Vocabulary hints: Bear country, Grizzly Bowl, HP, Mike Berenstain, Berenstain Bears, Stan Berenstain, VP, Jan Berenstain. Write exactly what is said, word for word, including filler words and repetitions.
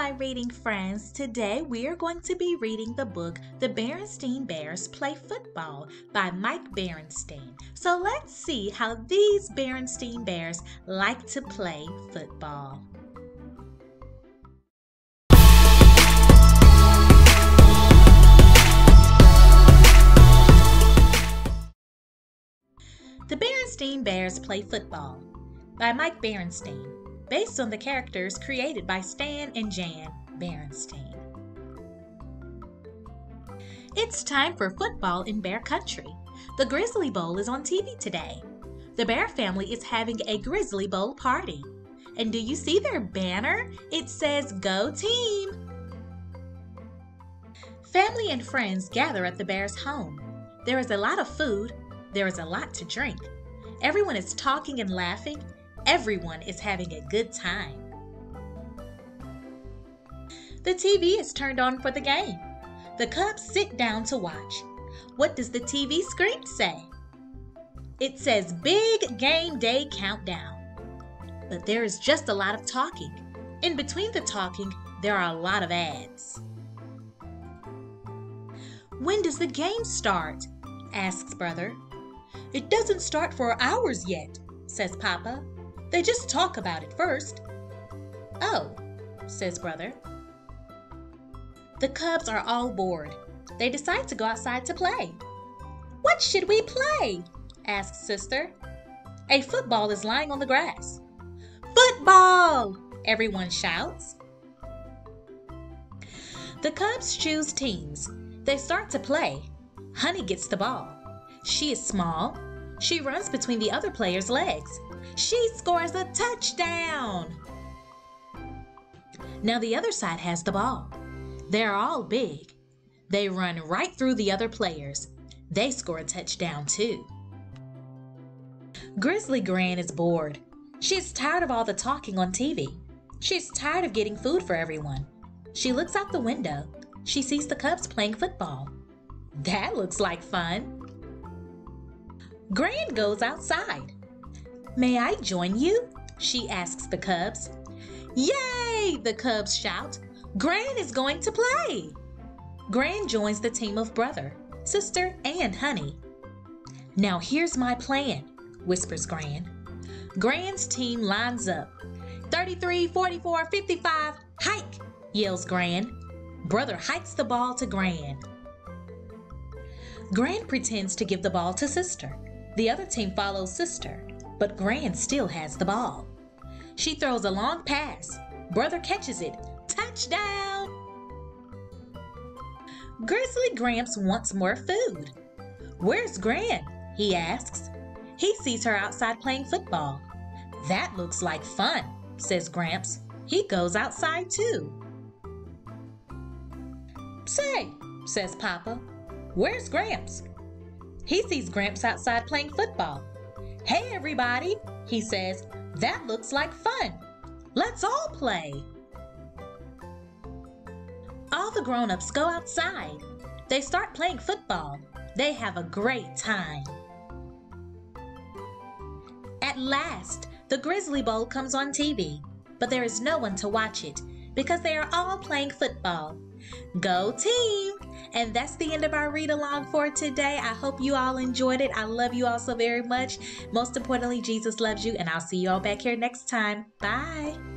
my reading friends. Today we are going to be reading the book The Berenstain Bears Play Football by Mike Berenstain. So let's see how these Berenstain Bears like to play football. The Berenstain Bears Play Football by Mike Berenstain, based on the characters created by Stan and Jan Berenstain. It's time for football in Bear Country. The Grizzly Bowl is on T V today. The Bear family is having a Grizzly Bowl party. And do you see their banner? It says, "Go Team!" Family and friends gather at the Bears' home. There is a lot of food. There is a lot to drink. Everyone is talking and laughing. Everyone is having a good time. The T V is turned on for the game. The Cubs sit down to watch. What does the T V screen say? It says Big Game Day Countdown. But there is just a lot of talking. In between the talking, there are a lot of ads. "When does the game start?" asks Brother. "It doesn't start for hours yet," says Papa. "They just talk about it first." "Oh," says Brother. The Cubs are all bored. They decide to go outside to play. "What should we play?" asks Sister. A football is lying on the grass. "Football!" everyone shouts. The Cubs choose teams. They start to play. Honey gets the ball. She is small. She runs between the other players' legs. She scores a touchdown! Now the other side has the ball. They're all big. They run right through the other players. They score a touchdown too. Grizzly Gran is bored. She's tired of all the talking on T V. She's tired of getting food for everyone. She looks out the window. She sees the Cubs playing football. That looks like fun. Gran goes outside. "May I join you?" she asks the Cubs. "Yay!" the Cubs shout. "Gran is going to play!" Gran joins the team of Brother, Sister, and Honey. "Now here's my plan," whispers Gran. Gran's team lines up. thirty-three, forty-four, fifty-five, hike!" yells Gran. Brother hikes the ball to Gran. Gran pretends to give the ball to Sister. The other team follows Sister, but Gran still has the ball. She throws a long pass. Brother catches it. Touchdown! Grizzly Gramps wants more food. "Where's Gran?" he asks. He sees her outside playing football. "That looks like fun," says Gramps. He goes outside too. "Say," says Papa, "where's Gramps?" He sees Gramps outside playing football. "Hey everybody," he says, "that looks like fun. Let's all play." All the grown-ups go outside. They start playing football. They have a great time. At last, the Grizzly Bowl comes on T V, but there is no one to watch it because they are all playing football. Go team! And that's the end of our read along for today. I hope you all enjoyed it. I love you all so very much. Most importantly, Jesus loves you, and I'll see you all back here next time. Bye!